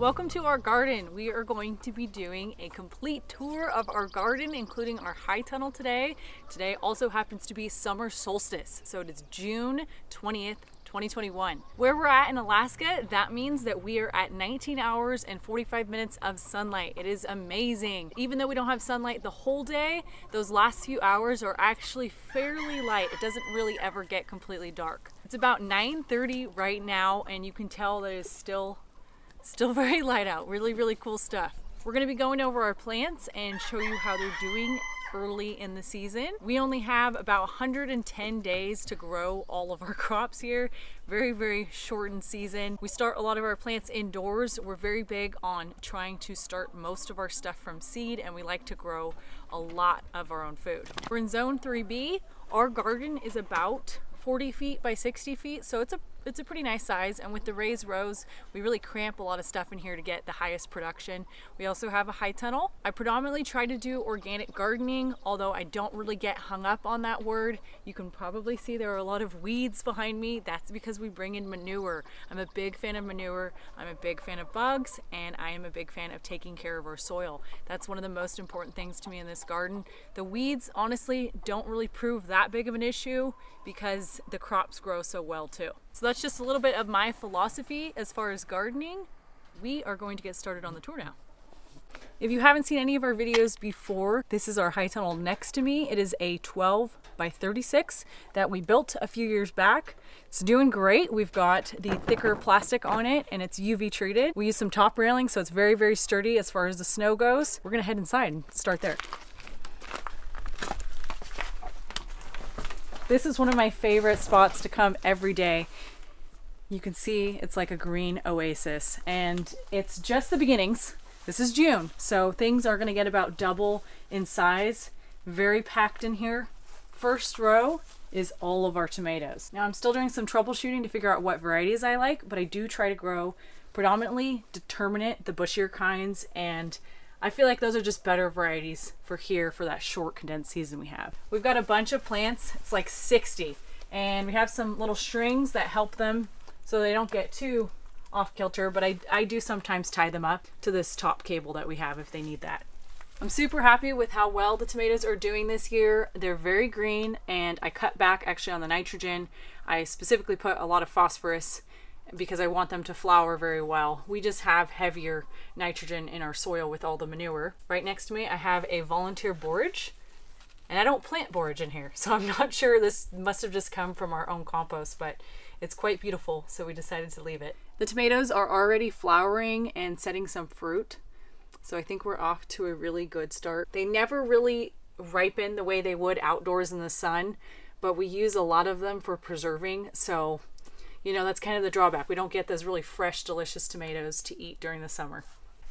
Welcome to our garden. We are going to be doing a complete tour of our garden, including our high tunnel today. Today also happens to be summer solstice, so it is June 20th, 2021. Where we're at in Alaska, that means that we are at 19 hours and 45 minutes of sunlight. It is amazing. Even though we don't have sunlight the whole day, those last few hours are actually fairly light. It doesn't really ever get completely dark. It's about 9:30 right now, and you can tell that it is still very light out. Really cool stuff. We're going to be going over our plants and show you how they're doing early in the season. We only have about 110 days to grow all of our crops here. Very shortened season. We start a lot of our plants indoors. We're very big on trying to start most of our stuff from seed, and we like to grow a lot of our own food. We're in zone 3B. Our garden is about 40 feet by 60 feet, so it's a pretty nice size, and with the raised rows, we really cramp a lot of stuff in here to get the highest production. We also have a high tunnel. I predominantly try to do organic gardening, although I don't really get hung up on that word. You can probably see there are a lot of weeds behind me. That's because we bring in manure. I'm a big fan of manure. I'm a big fan of bugs, and I am a big fan of taking care of our soil. That's one of the most important things to me in this garden. The weeds, honestly, don't really prove that big of an issue because the crops grow so well too. So that's just a little bit of my philosophy as far as gardening. We are going to get started on the tour now. If you haven't seen any of our videos before, this is our high tunnel next to me. It is a 12 by 36 that we built a few years back. It's doing great. We've got the thicker plastic on it, and it's UV treated. We use some top railing, so it's very sturdy as far as the snow goes. We're gonna head inside and start there. This is one of my favorite spots to come every day. You can see it's like a green oasis, and it's just the beginnings. This is June, so things are gonna get about double in size. Very packed in here. First row is all of our tomatoes. Now I'm still doing some troubleshooting to figure out what varieties I like, but I do try to grow predominantly determinate, the bushier kinds, and I feel like those are just better varieties for here for that short condensed season we have. We've got a bunch of plants, it's like 60, and we have some little strings that help them so they don't get too off kilter, but I do sometimes tie them up to this top cable that we have if they need that. I'm super happy with how well the tomatoes are doing this year. They're very green, and I cut back actually on the nitrogen. I specifically put a lot of phosphorus because I want them to flower very well. We just have heavier nitrogen in our soil with all the manure. Right next to me, I have a volunteer borage, and I don't plant borage in here, so I'm not sure. This must have just come from our own compost, but it's quite beautiful, so we decided to leave it. The tomatoes are already flowering and setting some fruit, so I think we're off to a really good start. They never really ripen the way they would outdoors in the sun, but we use a lot of them for preserving, so you know, that's kind of the drawback. We don't get those really fresh, delicious tomatoes to eat during the summer.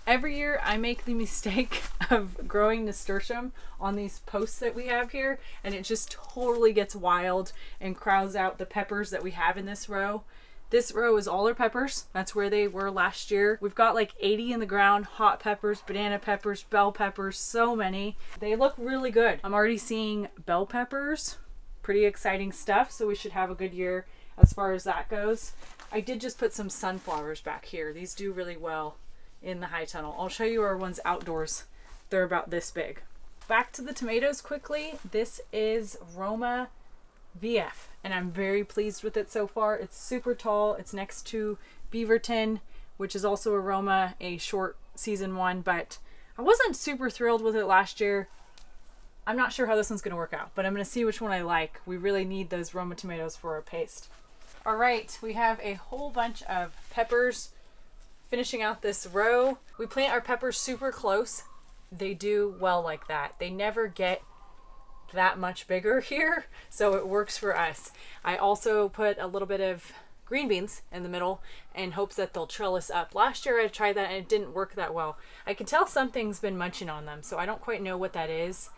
Every year I make the mistake of growing nasturtium on these posts that we have here, and it just totally gets wild and crowds out the peppers that we have in this row. This row is all our peppers. That's where they were last year. We've got like 80 in the ground, hot peppers, banana peppers, bell peppers, so many. They look really good. I'm already seeing bell peppers, pretty exciting stuff. So we should have a good year as far as that goes. I did just put some sunflowers back here. These do really well in the high tunnel. I'll show you our ones outdoors. They're about this big. Back to the tomatoes quickly. This is Roma VF, and I'm very pleased with it so far. It's super tall. It's next to Beaverton, which is also a Roma, a short season one, but I wasn't super thrilled with it last year. I'm not sure how this one's gonna work out, but I'm gonna see which one I like. We really need those Roma tomatoes for our paste. All right, we have a whole bunch of peppers finishing out this row. We plant our peppers super close they do well like that. They never get that much bigger here, so it works for us. I also put a little bit of green beans in the middle in hopes that they'll trellis up. Last year I tried that and it didn't work that well. I can tell something's been munching on them, so I don't quite know what that is.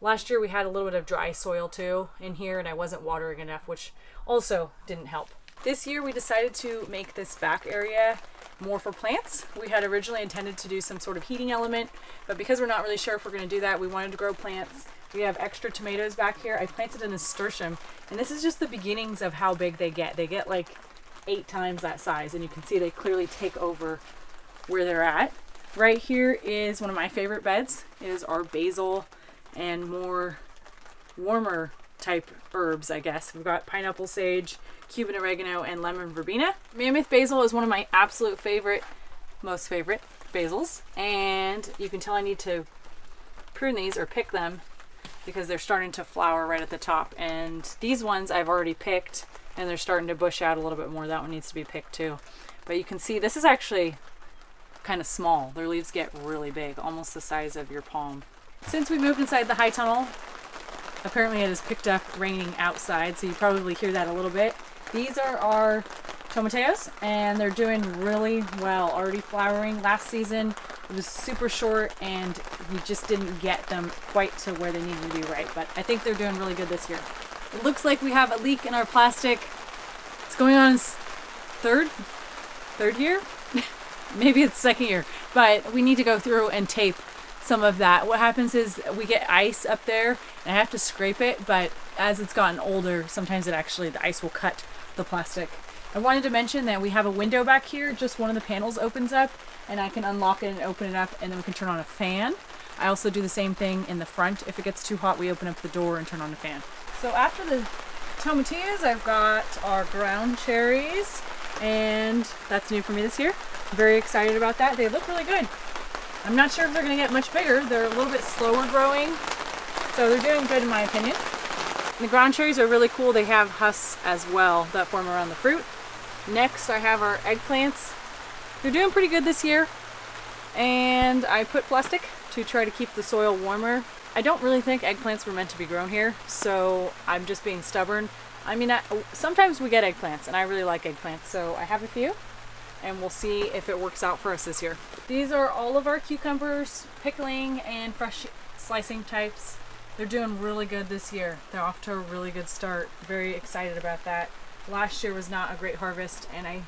Last year we had a little bit of dry soil too in here, and I wasn't watering enough, which also didn't help. This year we decided to make this back area more for plants. We had originally intended to do some sort of heating element, but because we're not really sure if we're going to do that, we wanted to grow plants. We have extra tomatoes back here. I planted a nasturtium, and this is just the beginnings of how big they get. They get like 8 times that size, and you can see they clearly take over where they're at. Right here is one of my favorite beds. It is our basil and more warmer type herbs, I guess. We've got pineapple sage, Cuban oregano, and lemon verbena. Mammoth basil is one of my absolute favorite, most favorite basils, and you can tell I need to prune these or pick them because they're starting to flower right at the top. And these ones I've already picked, and they're starting to bush out a little bit more. That one needs to be picked too. But you can see this is actually kind of small. Their leaves get really big, almost the size of your palm. Since we moved inside the high tunnel, apparently it has picked up raining outside, so you probably hear that a little bit. These are our tomatillos, and they're doing really well, already flowering. Last season it was super short and we just didn't get them quite to where they needed to be right, but I think they're doing really good this year. It looks like we have a leak in our plastic. It's going on its third year? Maybe it's second year, but we need to go through and tape some of that. What happens is we get ice up there and I have to scrape it, but as it's gotten older, sometimes it actually, the ice will cut the plastic. I wanted to mention that we have a window back here, just one of the panels opens up and I can unlock it and open it up, and then we can turn on a fan. I also do the same thing in the front. If it gets too hot, we open up the door and turn on the fan. So after the tomatillas, I've got our ground cherries, and that's new for me this year. I'm very excited about that. They look really good. I'm not sure if they're gonna get much bigger. They're a little bit slower growing, so they're doing good in my opinion. And the ground cherries are really cool. They have husks as well that form around the fruit. Next, I have our eggplants. They're doing pretty good this year, and I put plastic to try to keep the soil warmer. I don't really think eggplants were meant to be grown here, so I'm just being stubborn. I mean, sometimes we get eggplants, and I really like eggplants, so I have a few, and we'll see if it works out for us this year. These are all of our cucumbers, pickling and fresh slicing types. They're doing really good this year. They're off to a really good start. Very excited about that. Last year was not a great harvest, and I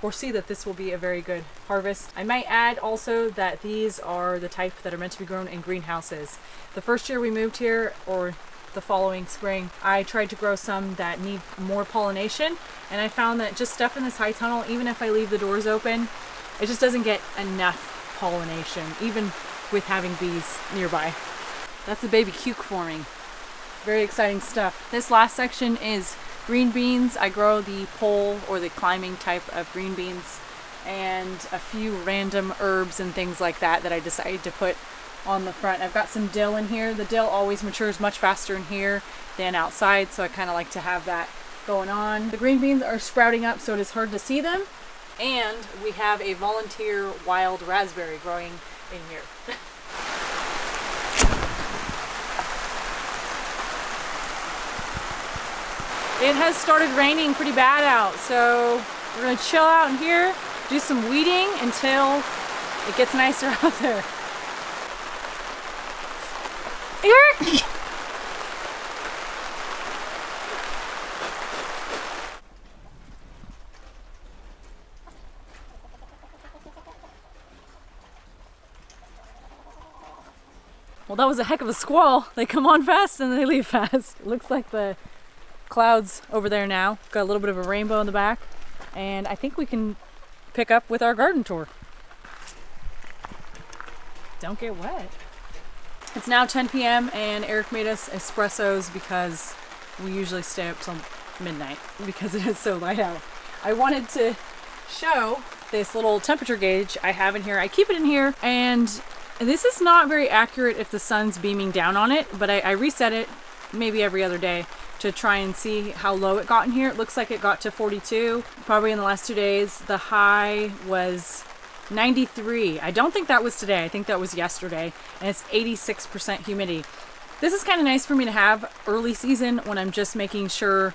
foresee that this will be a very good harvest. I might add also that these are the type that are meant to be grown in greenhouses. The first year we moved here, or the following spring, I tried to grow some that need more pollination, and I found that just stuff in this high tunnel, even if I leave the doors open, it just doesn't get enough pollination, even with having bees nearby. That's a baby cuke forming. Very exciting stuff. This last section is green beans. I grow the pole or the climbing type of green beans, and a few random herbs and things like that that I decided to put on the front. I've got some dill in here. The dill always matures much faster in here than outside, so I kind of like to have that going on. The green beans are sprouting up, so it is hard to see them, and we have a volunteer wild raspberry growing in here. It has started raining pretty bad out, so we're gonna chill out in here, do some weeding until it gets nicer out there. Eric! Well, that was a heck of a squall. They come on fast and they leave fast. It looks like the clouds over there now. Got a little bit of a rainbow in the back, and I think we can pick up with our garden tour. Don't get wet. It's now 10 p.m. and Eric made us espressos because we usually stay up till midnight because it is so light out. I wanted to show this little temperature gauge I have in here. I keep it in here, and this is not very accurate if the sun's beaming down on it, but I reset it maybe every other day to try and see how low it got in here. It looks like it got to 42 probably in the last 2 days. The high was 93. I don't think that was today. I think that was yesterday. And it's 86% humidity. This is kind of nice for me to have early season when I'm just making sure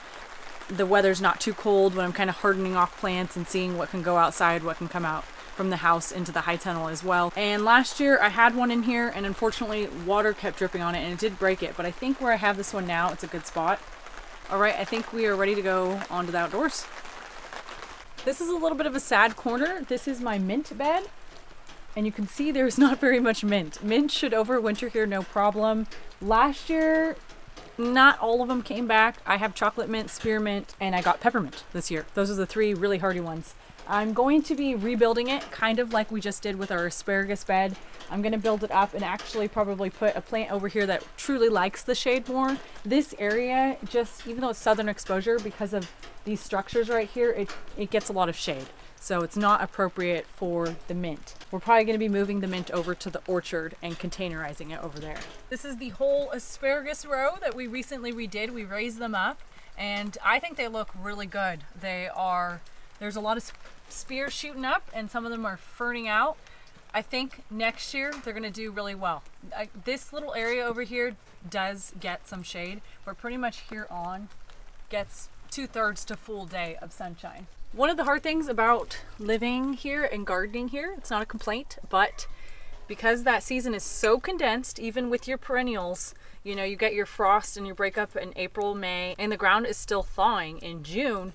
the weather's not too cold, when I'm kind of hardening off plants and seeing what can go outside, what can come out from the house into the high tunnel as well. And last year I had one in here and unfortunately water kept dripping on it and it did break it, but I think where I have this one now, it's a good spot. All right, I think we are ready to go onto the outdoors. This is a little bit of a sad corner. This is my mint bed. And you can see there's not very much mint. Mint should overwinter here, no problem. Last year, not all of them came back. I have chocolate mint, spearmint, and I got peppermint this year. Those are the three really hardy ones. I'm going to be rebuilding it kind of like we just did with our asparagus bed. I'm going to build it up and actually probably put a plant over here that truly likes the shade more. This area, just even though it's southern exposure, because of these structures right here, it gets a lot of shade. So it's not appropriate for the mint. We're probably going to be moving the mint over to the orchard and containerizing it over there. This is the whole asparagus row that we recently redid. We raised them up and I think they look really good. They are, there's a lot of spears shooting up and some of them are ferning out. I think next year they're going to do really well. This little area over here does get some shade, but pretty much here on gets 2/3 to full day of sunshine. One of the hard things about living here and gardening here, it's not a complaint, but because that season is so condensed, even with your perennials, you know, you get your frost and your breakup in April, May, and the ground is still thawing in June.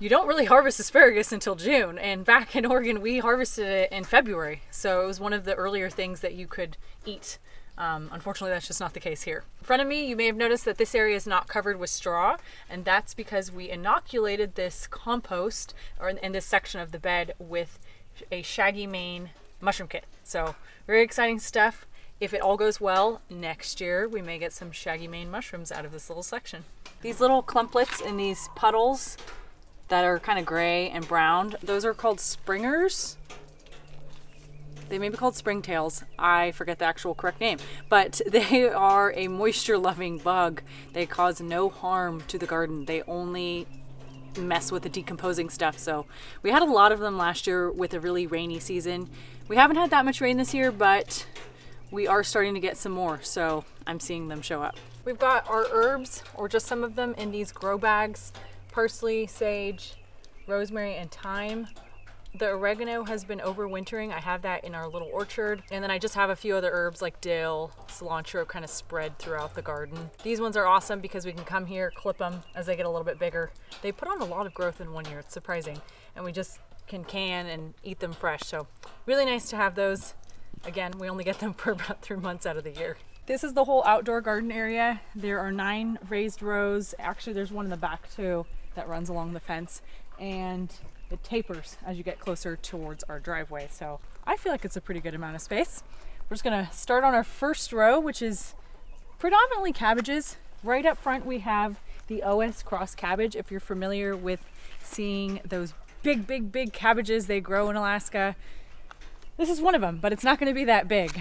You don't really harvest asparagus until June. And back in Oregon, we harvested it in February. So it was one of the earlier things that you could eat. Unfortunately, that's just not the case here. In front of me, you may have noticed that this area is not covered with straw, and that's because we inoculated this compost or in this section of the bed with a shaggy mane mushroom kit. So very exciting stuff. If it all goes well, next year we may get some shaggy mane mushrooms out of this little section. These little clumplets in these puddles that are kind of gray and brown, those are called springers. They may be called springtails. I forget the actual correct name, but they are a moisture loving bug. They cause no harm to the garden. They only mess with the decomposing stuff. So we had a lot of them last year with a really rainy season. We haven't had that much rain this year, but we are starting to get some more. So I'm seeing them show up. We've got our herbs, or just some of them, in these grow bags: parsley, sage, rosemary, and thyme. The oregano has been overwintering. I have that in our little orchard. And then I just have a few other herbs like dill, cilantro kind of spread throughout the garden. These ones are awesome because we can come here, clip them as they get a little bit bigger. They put on a lot of growth in one year, it's surprising. And we just can and eat them fresh. So really nice to have those. Again, we only get them for about 3 months out of the year. This is the whole outdoor garden area. There are 9 raised rows. Actually, there's one in the back too that runs along the fence. And it tapers as you get closer towards our driveway. So I feel like it's a pretty good amount of space. We're just gonna start on our first row, which is predominantly cabbages. Right up front, we have the OS Cross Cabbage. If you're familiar with seeing those big, big, big cabbages they grow in Alaska, this is one of them, but it's not gonna be that big.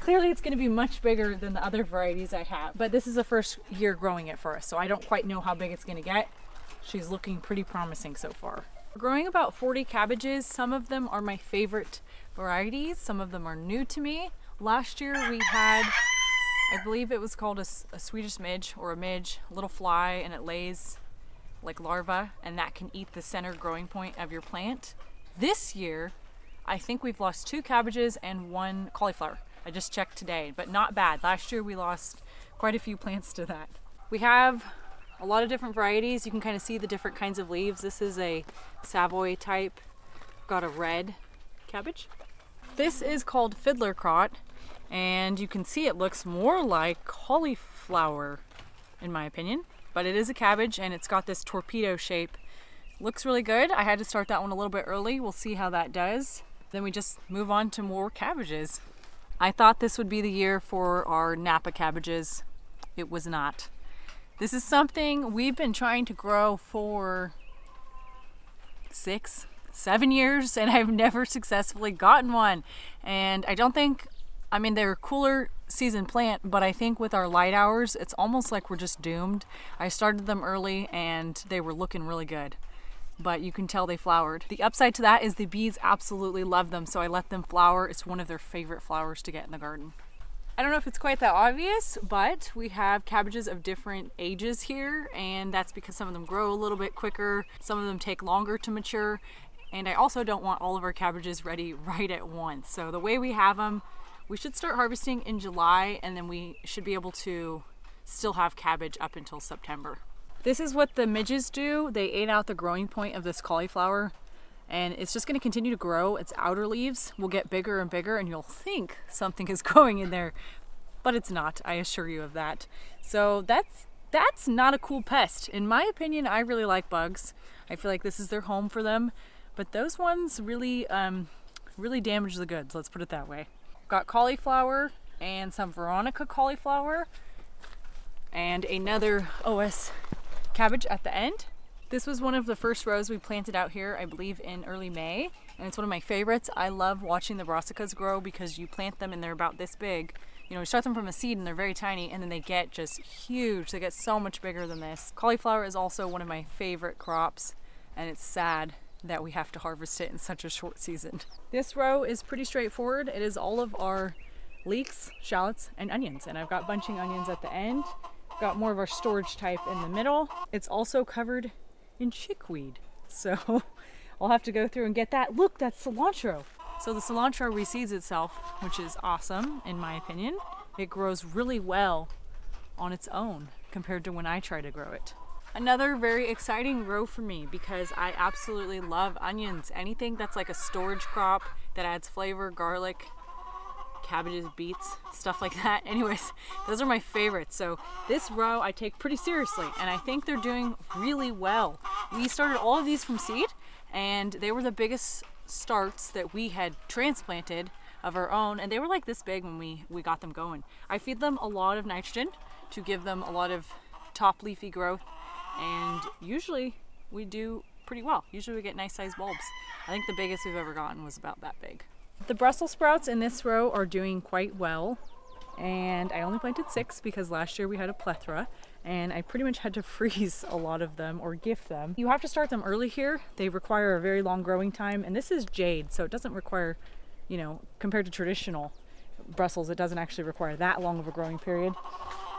Clearly it's gonna be much bigger than the other varieties I have, but this is the first year growing it for us. So I don't quite know how big it's gonna get. She's looking pretty promising so far. We're growing about 40 cabbages. Some of them are my favorite varieties. Some of them are new to me. Last year we had, I believe it was called a Swedish midge or a midge, a little fly, and it lays like larvae, and that can eat the center growing point of your plant. This year, I think we've lost 2 cabbages and 1 cauliflower. I just checked today, but not bad. Last year we lost quite a few plants to that. We have a lot of different varieties. You can kind of see the different kinds of leaves. This is a Savoy type. Got a red cabbage. This is called Fiddler Crot, and you can see it looks more like cauliflower in my opinion, but it is a cabbage and it's got this torpedo shape. Looks really good. I had to start that one a little bit early. We'll see how that does. Then we just move on to more cabbages. I thought this would be the year for our Napa cabbages. It was not. This is something we've been trying to grow for 6, 7 years, and I've never successfully gotten one. And I don't think, I mean, they're a cooler season plant, but I think with our light hours, it's almost like we're just doomed. I started them early and they were looking really good. but you can tell they flowered. The upside to that is the bees absolutely love them, so I let them flower. It's one of their favorite flowers to get in the garden. I don't know if it's quite that obvious, but we have cabbages of different ages here, and that's because some of them grow a little bit quicker, some of them take longer to mature, and I also don't want all of our cabbages ready right at once. So the way we have them, we should start harvesting in July, and then we should be able to still have cabbage up until September. This is what the midges do. They ate out the growing point of this cauliflower, and it's just gonna continue to grow. Its outer leaves will get bigger and bigger, and you'll think something is growing in there, but it's not, I assure you of that. So that's not a cool pest. In my opinion, I really like bugs. I feel like this is their home for them, but those ones really, really damage the goods, let's put it that way. Got cauliflower and some Veronica cauliflower and another OS cabbage at the end. This was one of the first rows we planted out here, I believe in early May, and it's one of my favorites. I love watching the brassicas grow because you plant them and they're about this big. You know, you start them from a seed and they're very tiny, and then they get just huge. They get so much bigger than this. Cauliflower is also one of my favorite crops, and it's sad that we have to harvest it in such a short season. This row is pretty straightforward. It is all of our leeks, shallots, and onions, and I've got bunching onions at the end. Got more of our storage type in the middle. It's also covered in chickweed, so I'll have to go through and get that. Look, that's cilantro. So the cilantro reseeds itself, which is awesome in my opinion. It grows really well on its own compared to when I try to grow it. Another very exciting row for me because I absolutely love onions. Anything that's like a storage crop that adds flavor, garlic, cabbages, beets, stuff like that. Anyways, those are my favorites. So this row I take pretty seriously, and I think they're doing really well. We started all of these from seed, and they were the biggest starts that we had transplanted of our own, and they were like this big when we got them going. I feed them a lot of nitrogen to give them a lot of top leafy growth, and usually we do pretty well. Usually we get nice sized bulbs. I think the biggest we've ever gotten was about that big. The Brussels sprouts in this row are doing quite well, and I only planted 6 because last year we had a plethora and I pretty much had to freeze a lot of them or gift them. You have to start them early here. They require a very long growing time, and this is Jade, so it doesn't require, you know, compared to traditional Brussels, it doesn't actually require that long of a growing period.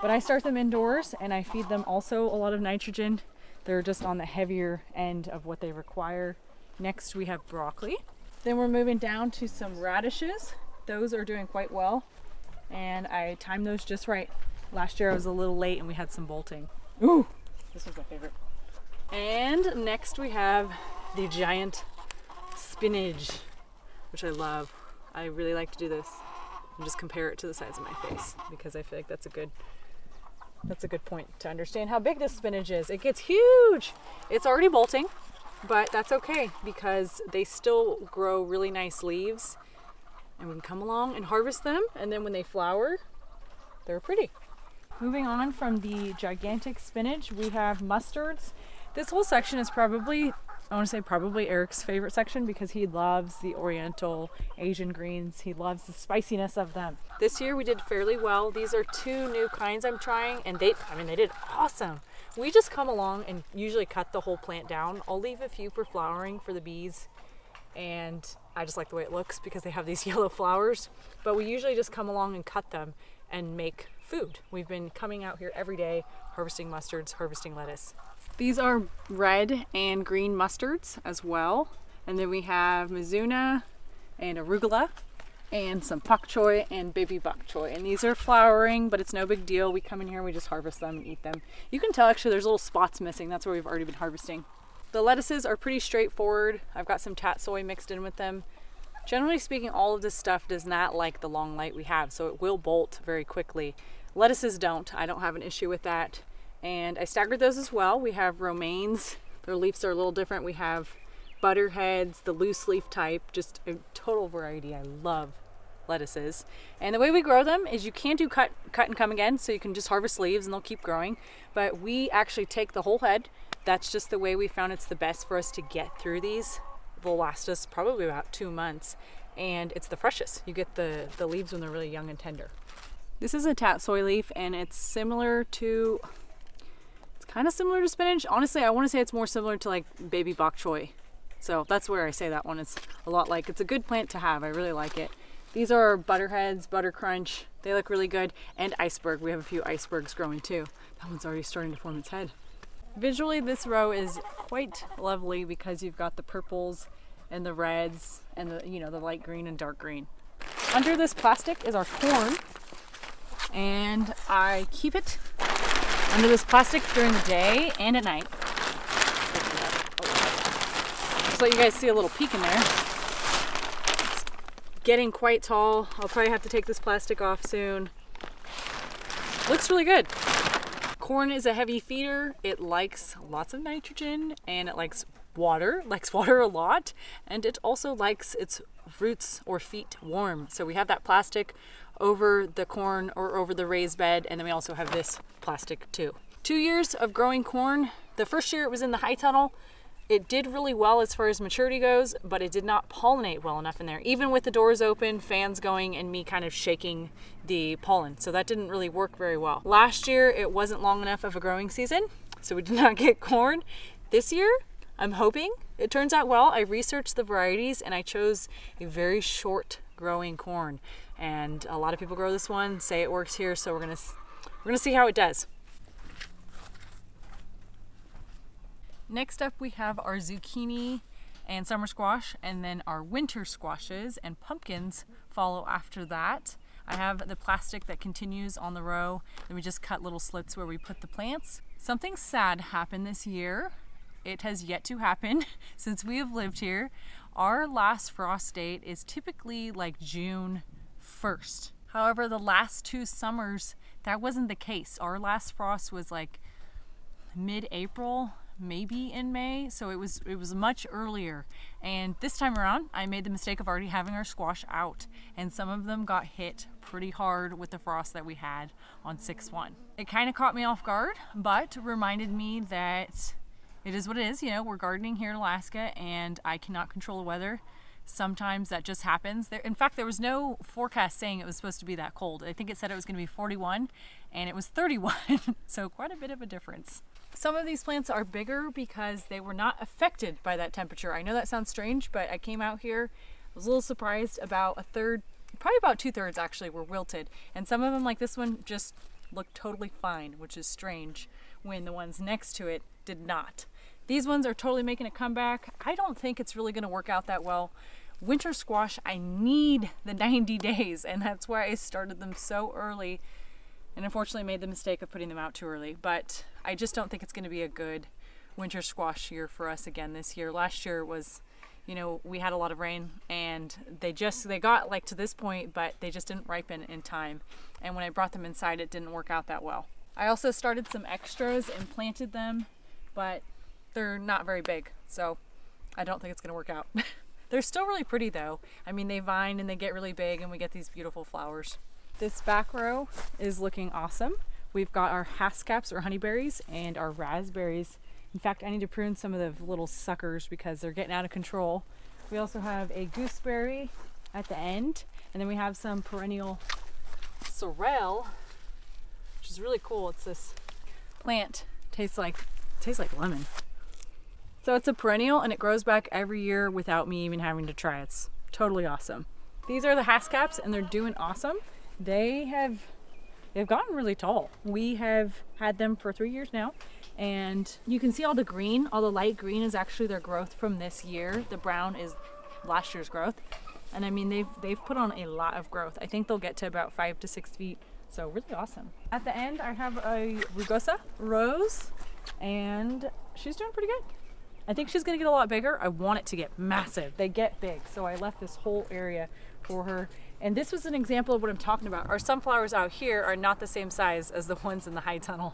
But I start them indoors and I feed them also a lot of nitrogen. They're just on the heavier end of what they require. Next we have broccoli. Then we're moving down to some radishes. Those are doing quite well, and I timed those just right. Last year I was a little late and we had some bolting. Ooh, this was my favorite. And next we have the giant spinach, which I love. I really like to do this and just compare it to the size of my face because I feel like that's a good point to understand how big this spinach is. It gets huge. It's already bolting, but that's okay because they still grow really nice leaves, and we can come along and harvest them, and then when they flower, they're pretty. Moving on from the gigantic spinach, we have mustards. This whole section is probably, I want to say probably Eric's favorite section because he loves the oriental Asian greens. He loves the spiciness of them. This year we did fairly well. These are 2 new kinds I'm trying, and they did awesome. We just come along and usually cut the whole plant down. I'll leave a few for flowering for the bees, and I just like the way it looks because they have these yellow flowers, but we usually just come along and cut them and make food. We've been coming out here every day, harvesting mustards, harvesting lettuce. These are red and green mustards as well, and then we have mizuna and arugula and some pak choy and baby bok choy, and these are flowering, but it's no big deal. We come in here, we just harvest them and eat them. You can tell actually there's little spots missing. That's where we've already been harvesting. The lettuces are pretty straightforward. I've got some tatsoi mixed in with them. Generally speaking, all of this stuff does not like the long light we have, so it will bolt very quickly. Lettuces don't. I don't have an issue with that, and I staggered those as well. We have romaines. Their leaves are a little different. We have butterheads, the loose leaf type, just a total variety. I love lettuces, and the way we grow them is you can't do cut and come again, so you can just harvest leaves and they'll keep growing, but we actually take the whole head. That's just the way we found it's the best for us to get through these. Will last us probably about 2 months, and it's the freshest. You get the leaves when they're really young and tender. This is a tatsoi leaf, and it's similar to kind of similar to spinach. Honestly, I want to say it's more similar to like baby bok choy. So that's where I say that one is a lot like. It's a good plant to have. I really like it. These are butterheads, buttercrunch. They look really good. And iceberg. We have a few icebergs growing too. That one's already starting to form its head. Visually, this row is quite lovely because you've got the purples and the reds and the, you know, the light green and dark green. Under this plastic is our corn, and I keep it under this plastic during the day and at night. Just let you guys see a little peek in there. It's getting quite tall. I'll probably have to take this plastic off soon. Looks really good. Corn is a heavy feeder. It likes lots of nitrogen, and it likes water a lot, and it also likes its roots or feet warm. So we have that plastic over the corn or over the raised bed, and then we also have this plastic too. 2 years of growing corn. The first year it was in the high tunnel. It did really well as far as maturity goes, but it did not pollinate well enough in there, even with the doors open, fans going, and me kind of shaking the pollen. So that didn't really work very well. Last year, it wasn't long enough of a growing season, so we did not get corn. This year, I'm hoping it turns out well. I researched the varieties and I chose a very short growing corn. And a lot of people grow this one, say it works here, so we're gonna see how it does. Next up, we have our zucchini and summer squash, and then our winter squashes and pumpkins follow after that. I have the plastic that continues on the row, and we just cut little slits where we put the plants. Something sad happened this year. It has yet to happen since we have lived here. Our last frost date is typically like June 1st. However, the last two summers, that wasn't the case. Our last frost was like mid-April, maybe in May, so it was much earlier. And this time around, I made the mistake of already having our squash out, and some of them got hit pretty hard with the frost that we had on 6/1. It kind of caught me off guard, but reminded me that it is what it is. You know, we're gardening here in Alaska, and I cannot control the weather. Sometimes that just happens. In fact, there was no forecast saying it was supposed to be that cold. I think it said it was going to be 41, and it was 31, so quite a bit of a difference. Some of these plants are bigger because they were not affected by that temperature. I know that sounds strange, but I came out here, I was a little surprised. About a third, probably about 2/3 actually, were wilted. And some of them, like this one, just looked totally fine, which is strange when the ones next to it did not. These ones are totally making a comeback. I don't think it's really going to work out that well. Winter squash, I need the 90 days, and that's why I started them so early. And unfortunately made the mistake of putting them out too early, but I just don't think it's going to be a good winter squash year for us again this year. Last year was, you know, we had a lot of rain, and they got like to this point, but they just didn't ripen in time. And when I brought them inside, it didn't work out that well. I also started some extras and planted them, but they're not very big, so I don't think it's going to work out. They're still really pretty though. I mean, they vine and they get really big, and we get these beautiful flowers. This back row is looking awesome. We've got our hascaps or honeyberries and our raspberries. In fact, I need to prune some of the little suckers because they're getting out of control. We also have a gooseberry at the end, and then we have some perennial sorrel, which is really cool. It's this plant, tastes like lemon. So it's a perennial, and it grows back every year without me even having to try. It's totally awesome. These are the hascaps, and they're doing awesome. They've gotten really tall. We have had them for 3 years now, and you can see all the green, all the light green is actually their growth from this year. The brown is last year's growth. And I mean, they've put on a lot of growth. I think they'll get to about 5 to 6 feet. So really awesome. At the end, I have a rugosa rose, and she's doing pretty good. I think she's gonna get a lot bigger. I want it to get massive. They get big. So I left this whole area for her. And this was an example of what I'm talking about. Our sunflowers out here are not the same size as the ones in the high tunnel.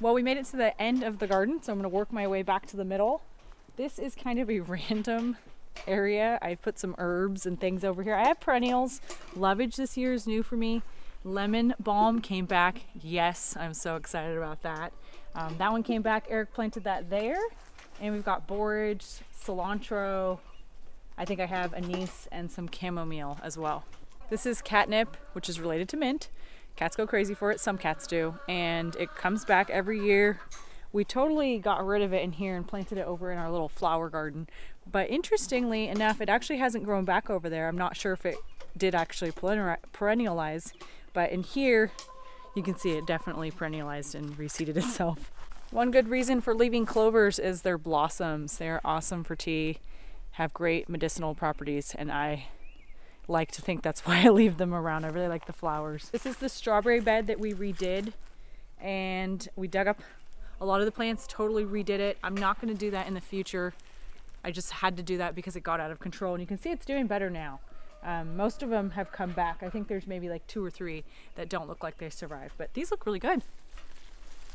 Well, we made it to the end of the garden, so I'm gonna work my way back to the middle. This is kind of a random area. I put some herbs and things over here. I have perennials. Lovage this year is new for me. Lemon balm came back. Yes, I'm so excited about that. That one came back. Eric planted that there. And we've got borage, cilantro, I think I have anise and some chamomile as well. This is catnip, which is related to mint. Cats go crazy for it, some cats do, and it comes back every year. We totally got rid of it in here and planted it over in our little flower garden. But interestingly enough, it actually hasn't grown back over there. I'm not sure if it did actually perennialize, but in here, you can see it definitely perennialized and reseeded itself. One good reason for leaving clovers is their blossoms. They're awesome for tea, have great medicinal properties, and I like to think that's why I leave them around. I really like the flowers. This is the strawberry bed that we redid, and we dug up a lot of the plants, totally redid it. I'm not gonna do that in the future. I just had to do that because it got out of control, and you can see it's doing better now. Most of them have come back. I think there's maybe like 2 or 3 that don't look like they survived, but these look really good.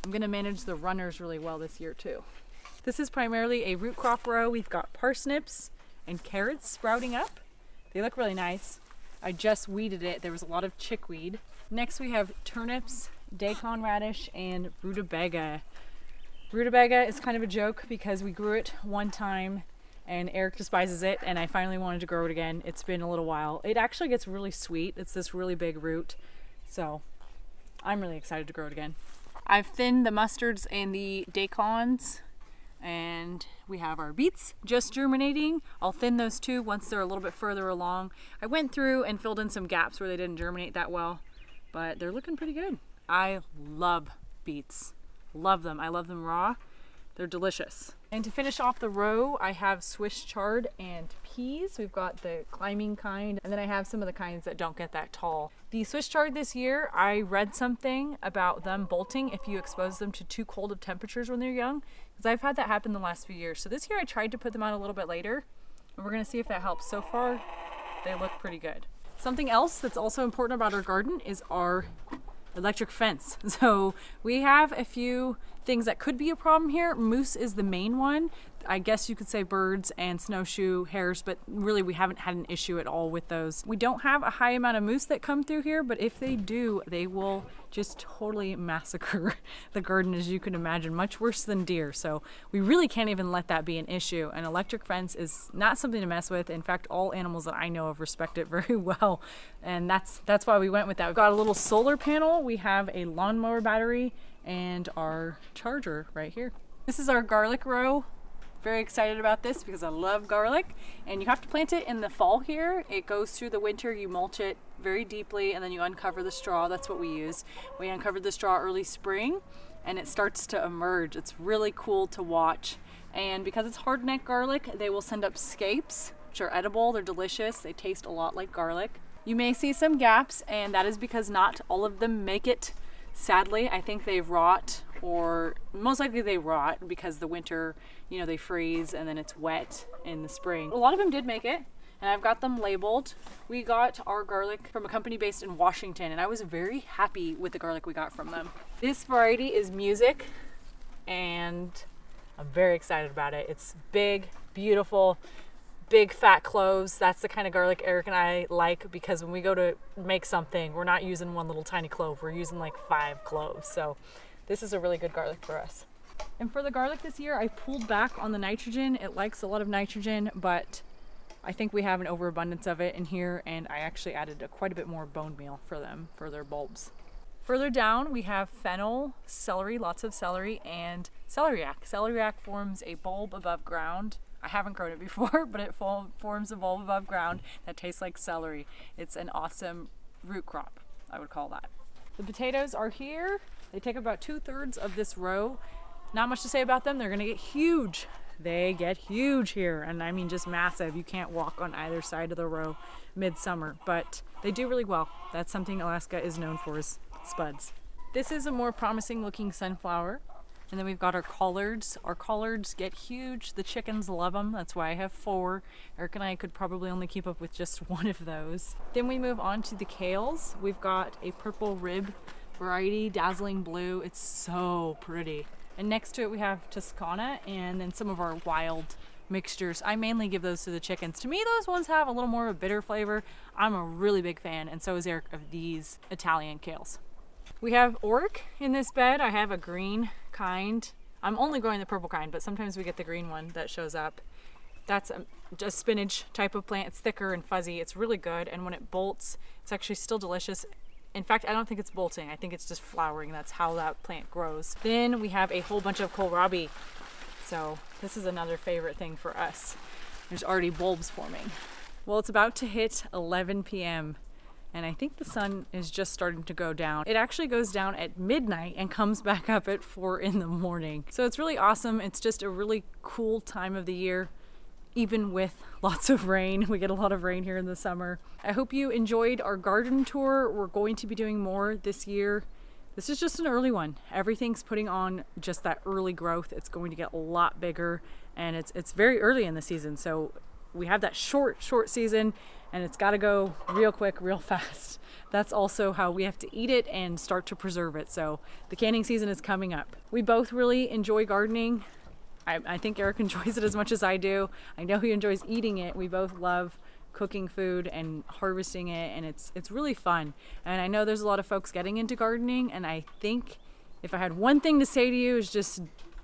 I'm gonna manage the runners really well this year too. This is primarily a root crop row. We've got parsnips and carrots sprouting up. They look really nice. I just weeded it. There was a lot of chickweed. Next we have turnips, daikon radish, and rutabaga. Rutabaga is kind of a joke because we grew it one time and Eric despises it, and I finally wanted to grow it again. It's been a little while. It actually gets really sweet. It's this really big root, so I'm really excited to grow it again. I've thinned the mustards and the daikons, and we have our beets just germinating. I'll thin those too once they're a little bit further along. I went through and filled in some gaps where they didn't germinate that well, but they're looking pretty good. I love beets. Love them. I love them raw. They're delicious. And to finish off the row, I have Swiss chard and peas. We've got the climbing kind, and then I have some of the kinds that don't get that tall. The Swiss chard this year, I read something about them bolting if you expose them to too cold of temperatures when they're young, because I've had that happen the last few years. So this year I tried to put them out a little bit later, and we're going to see if that helps. So far, they look pretty good. Something else that's also important about our garden is our electric fence. So we have a few things that could be a problem here. Moose is the main one. I guess you could say birds and snowshoe hares, but really we haven't had an issue at all with those. We don't have a high amount of moose that come through here, but if they do, they will just totally massacre the garden, as you can imagine, much worse than deer. So we really can't even let that be an issue. An electric fence is not something to mess with. In fact, all animals that I know of respect it very well. And that's why we went with that. We've got a little solar panel. We have a lawnmower battery and our charger right here. This is our garlic row. Very excited about this because I love garlic, and you have to plant it in the fall here. It goes through the winter, you mulch it very deeply, and then you uncover the straw. That's what we use. We uncovered the straw early spring and it starts to emerge. It's really cool to watch, and because it's hardneck garlic, they will send up scapes, which are edible. They're delicious. They taste a lot like garlic. You may see some gaps, and that is because not all of them make it. Sadly, I think they rot, or most likely they rot because the winter, you know, they freeze and then it's wet in the spring. A lot of them did make it, and I've got them labeled. We got our garlic from a company based in Washington, and I was very happy with the garlic we got from them. This variety is Music, and I'm very excited about it. It's big, beautiful, big fat cloves. That's the kind of garlic Eric and I like, because when we go to make something, we're not using one little tiny clove, we're using like 5 cloves. So this is a really good garlic for us. And for the garlic this year, I pulled back on the nitrogen. It likes a lot of nitrogen, but I think we have an overabundance of it in here, and I actually added quite a bit more bone meal for them, for their bulbs. Further down, we have fennel, celery, lots of celery, and celeriac. Celeriac forms a bulb above ground. I haven't grown it before, but it forms a bulb above ground that tastes like celery. It's an awesome root crop, I would call that. The potatoes are here. They take about 2/3 of this row. Not much to say about them. They're gonna get huge. They get huge here, and I mean just massive. You can't walk on either side of the row midsummer, but they do really well. That's something Alaska is known for, is spuds. This is a more promising looking sunflower. And then we've got our collards. Our collards get huge. The chickens love them. That's why I have 4. Eric and I could probably only keep up with just one of those. Then we move on to the kales. We've got a purple rib variety, Dazzling Blue. It's so pretty. And next to it we have Tuscana, and then some of our wild mixtures. I mainly give those to the chickens. To me, those ones have a little more of a bitter flavor. I'm a really big fan, and so is Eric, of these Italian kales. We have Orc in this bed. I have a green kind. I'm only growing the purple kind, but sometimes we get the green one that shows up. That's a spinach type of plant. It's thicker and fuzzy. It's really good, and when it bolts, it's actually still delicious. In fact, I don't think it's bolting. I think it's just flowering. That's how that plant grows. Then we have a whole bunch of kohlrabi. So this is another favorite thing for us. There's already bulbs forming. Well, it's about to hit 11 p.m. and I think the sun is just starting to go down. It actually goes down at midnight and comes back up at 4 in the morning. So it's really awesome. It's just a really cool time of the year, even with lots of rain. We get a lot of rain here in the summer. I hope you enjoyed our garden tour. We're going to be doing more this year. This is just an early one. Everything's putting on just that early growth. It's going to get a lot bigger, and it's very early in the season. So we have that short season, and it's got to go real quick, real fast. That's also how we have to eat it and start to preserve it. So the canning season is coming up. We both really enjoy gardening. I think Eric enjoys it as much as I do. I know he enjoys eating it. We both love cooking food and harvesting it, and it's really fun. And I know there's a lot of folks getting into gardening, and I think if I had one thing to say to you is just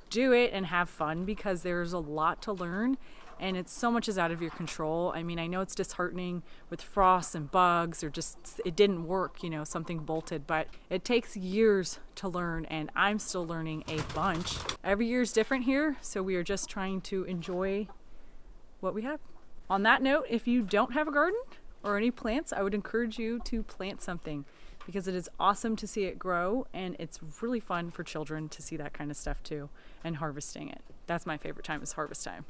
do it and have fun, because there's a lot to learn. And it's so much is out of your control. I mean, I know it's disheartening with frosts and bugs, or just it didn't work, you know, something bolted, but it takes years to learn, and I'm still learning a bunch. Every year is different here, so we are just trying to enjoy what we have. On that note, if you don't have a garden or any plants, I would encourage you to plant something, because it is awesome to see it grow, and it's really fun for children to see that kind of stuff too, and harvesting it. That's my favorite time, is harvest time.